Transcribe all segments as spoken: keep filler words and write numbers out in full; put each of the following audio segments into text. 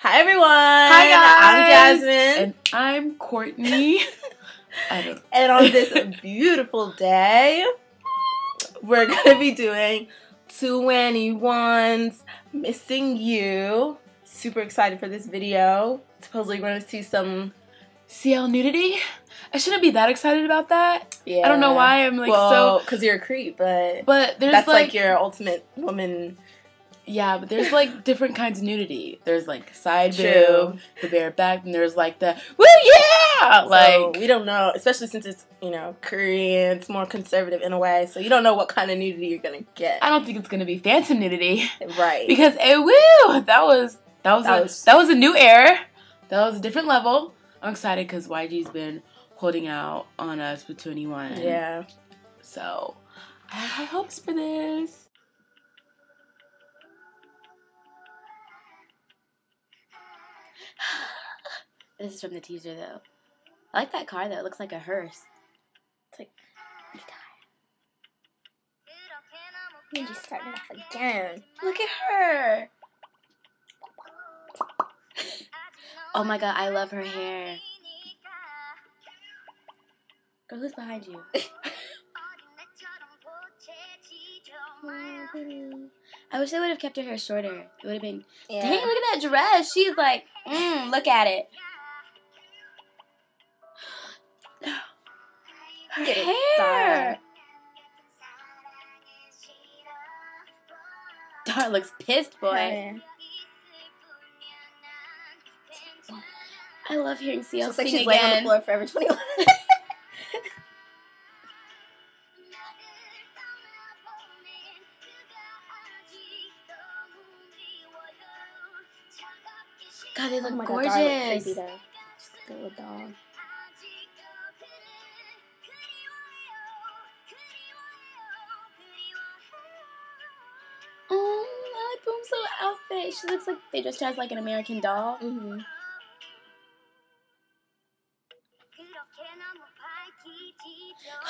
Hi everyone! Hi guys! I'm Jasmine. And I'm Courtney. I don't know. And on this beautiful day, we're going to be doing two N E one's Missing You. Super excited for this video. Supposedly we're going to see some C L nudity. I shouldn't be that excited about that. Yeah. I don't know why I'm like well, so... because you're a creep, but... But there's that's like, like your ultimate woman... Yeah, but there's, like, different kinds of nudity. There's, like, side boob, the bare back, and there's, like, the, woo, yeah! Like, so we don't know, especially since it's, you know, Korean, it's more conservative in a way, so you don't know what kind of nudity you're going to get. I don't think it's going to be phantom nudity. Right. Because, eh, woo! That was, that was, that, a, was that was a new era. That was a different level. I'm excited because Y G's been holding out on us with two N E one. Yeah. So, I have high hopes for this. This is from the teaser, though. I like that car, though. It looks like a hearse. It's like, we die. Minzy's starting it off again. Look at her. Oh my god, I love her hair. Girl, who's behind you? Oh, I wish they would have kept her hair shorter. It would have been, yeah. Dang, look at that dress. She's like, mmm, look at it. Her Get hair. It, Dara. Dara looks pissed, boy. Hi. I love hearing C L looks sing like she's again. Laying on the floor forever twenty-one. God, they look oh my gorgeous. God, Dara looks creepy, though. Just a little dog. Outfit. She looks like they just dressed like an American doll. Mm-hmm.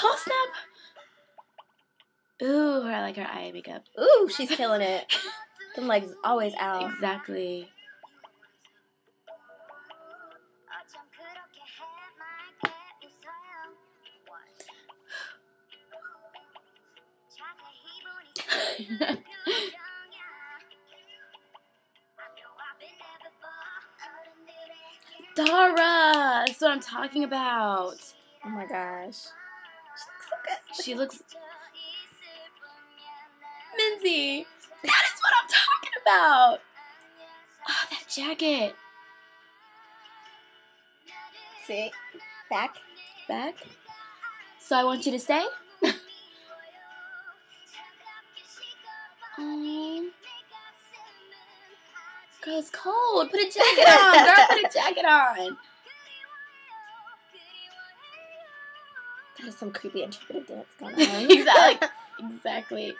Oh snap! Ooh, I like her eye makeup. Ooh, she's killing it. Them legs always out. Exactly. Dara! That's what I'm talking about. Oh my gosh. She looks so good. She looks... Minzy! That is what I'm talking about! Oh, that jacket. See? Back. Back. So I want you to stay? um... Girl, it's cold. Put a jacket on. Girl, put a jacket on. That is some creepy interpretive dance going on. Exactly. Exactly.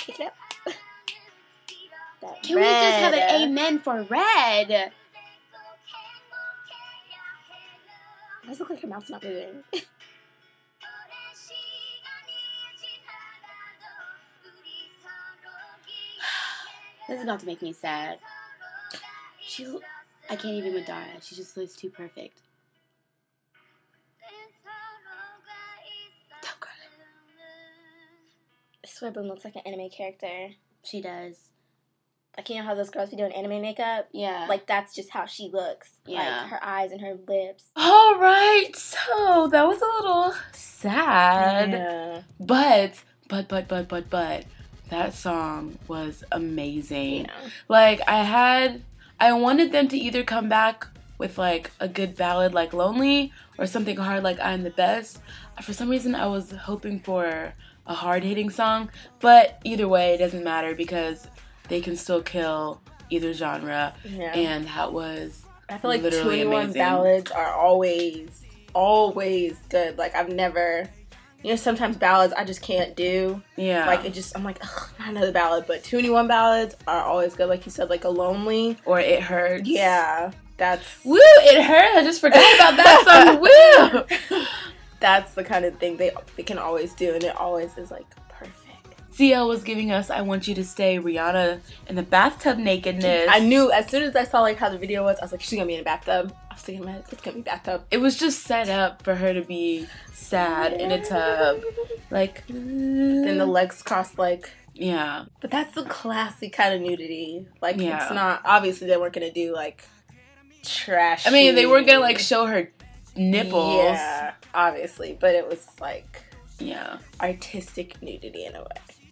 Pick it up. That Can red. We just have an amen for red? It does look like her mouth's not moving. This is about to make me sad. She's, I can't even with Dara. She just looks too perfect. Don't cry. I swear Boom looks like an anime character. She does. Like, you know how those girls be doing anime makeup? Yeah. Like, that's just how she looks. Yeah. Like, her eyes and her lips. All right. So, that was a little sad. Yeah. But, but, but, but, but, but, that song was amazing. Yeah. Like, I had, I wanted them to either come back with, like, a good ballad like Lonely or something hard like I'm the Best. For some reason, I was hoping for a hard-hitting song. But either way, it doesn't matter because... they can still kill either genre, yeah. And that was I feel like two N E one ballads are always, always good. Like I've never, you know, sometimes ballads I just can't do. Yeah, like it just I'm like, ugh, not another ballad. But two N E one ballads are always good. Like you said, like a Lonely or It Hurts. Yeah, That's woo! It hurt. I just forgot about that song. Woo! That's the kind of thing they they can always do, and it always is like perfect. C L was giving us "I Want You to Stay," Rihanna in the bathtub nakedness. I knew as soon as I saw like how the video was, I was like, she's gonna be in a bathtub. I was thinking, man, it's gonna be bathtub. It was just set up for her to be sad in a tub, like. Then the legs crossed, like. Yeah. But that's the classy kind of nudity. Like, yeah. It's not, obviously they weren't gonna do like trashy. I mean, they weren't gonna like show her nipples. Yeah, obviously. But it was like, yeah, artistic nudity in a way.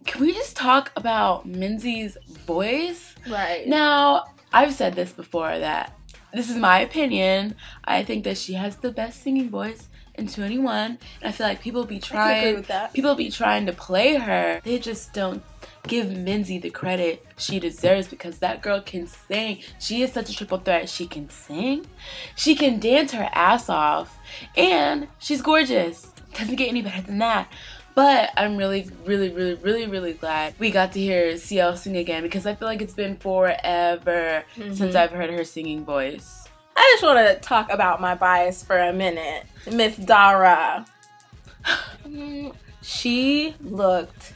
Can we just talk about Minzy's voice? Right. Now, I've said this before that this is my opinion. I think that she has the best singing voice in two N E one, and I feel like people be trying. I can agree with that. People be trying to play her. They just don't give Minzy the credit she deserves, because that girl can sing. She is such a triple threat. She can sing, she can dance her ass off, and she's gorgeous. Doesn't get any better than that. But I'm really, really, really, really, really glad we got to hear C L sing again, because I feel like it's been forever mm-hmm. since I've heard her singing voice. I just want to talk about my bias for a minute. Miss Dara. She looked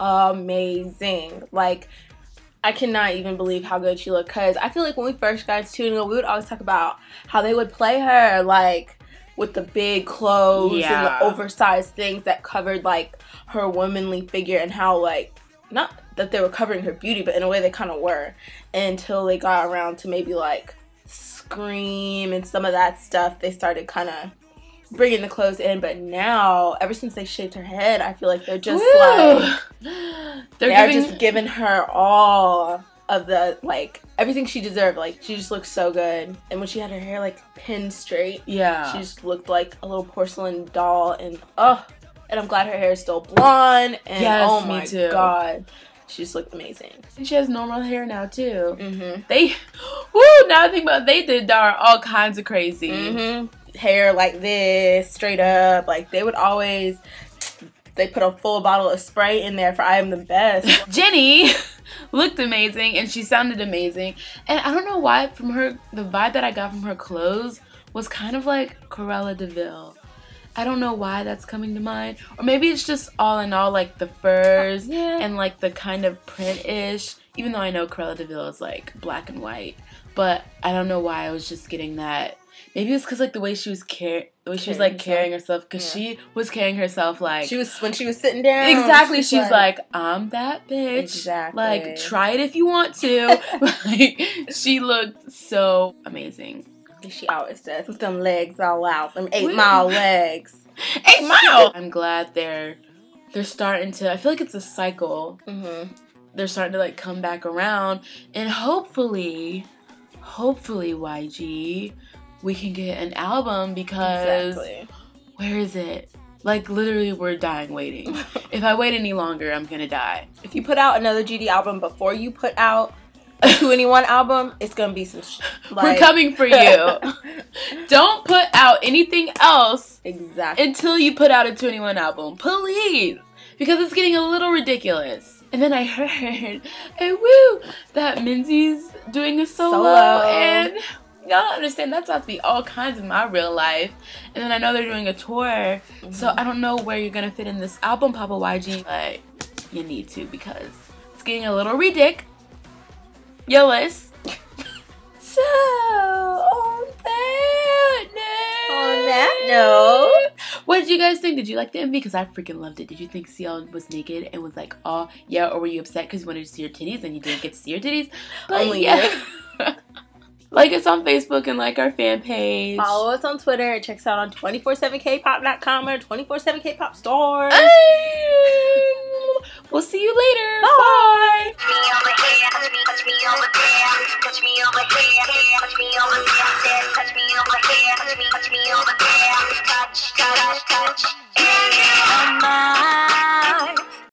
amazing. Like, I cannot even believe how good she looked. Because I feel like when we first got to two N E one, we would always talk about how they would play her, like, with the big clothes yeah. and the oversized things that covered, like, her womanly figure, and how, like, not that they were covering her beauty, but in a way they kind of were. Until they got around to maybe, like, Scream and some of that stuff, they started kind of bringing the clothes in. But now, ever since they shaved her head, I feel like they're just Woo! like they're, they're giving... just giving her all of the, like, everything she deserved. Like, she just looked so good, and when she had her hair like pinned straight, yeah, she just looked like a little porcelain doll. And oh, and I'm glad her hair is still blonde. And yes, oh my me too. god. She just looked amazing. And she has normal hair now, too. Mm-hmm. They, woo, now I think about it, they did Dara all kinds of crazy. Mm-hmm. Hair like this, straight up. Like, they would always, they put a full bottle of spray in there for I Am the Best. Jenny looked amazing, and she sounded amazing. And I don't know why, from her, the vibe that I got from her clothes was kind of like Cruella DeVille. I don't know why that's coming to mind. Or maybe it's just all in all, like, the furs yeah. and, like, the kind of print-ish. Even though I know Cruella DeVille is, like, black and white. But I don't know why I was just getting that. Maybe it's because, like, the way she was, car the way she was like, carrying herself. Because yeah. she was carrying herself, like... She was, when she was sitting down. Exactly. She's, she's like, like, I'm that bitch. Exactly. Like, try it if you want to. Like, she looked so amazing. She always does, with them legs all out, them eight Woo. mile legs. Eight mile. I'm glad they're they're starting to. I feel like it's a cycle. Mm-hmm. They're starting to like come back around, and hopefully, hopefully Y G, we can get an album, because exactly. where is it? Like, literally, we're dying waiting. If I wait any longer, I'm gonna die. If you put out another G D album before you put out a two N E one album, it's gonna be some sh like... We're coming for you. Don't put out anything else exactly until you put out a two N E one album, please, because it's getting a little ridiculous. And then I heard, hey, woo, that Minzy's doing a solo, solo. and y'all don't understand, that's about to be all kinds of my real life. And then I know they're doing a tour, mm-hmm. so I don't know where you're gonna fit in this album, Papa Y G, but you need to, because it's getting a little ridic. Yo, Liz. So, on that note. On that note. What did you guys think? Did you like the M V? Because I freaking loved it. Did you think C L was naked and was like, oh, yeah? Or were you upset because you wanted to see your titties and you didn't get to see your titties? But Only yeah. Like us on Facebook and like our fan page. Follow us on Twitter and check us out on two four seven k pop dot com or two four seven k pop store. We'll see you later. Bye. Bye.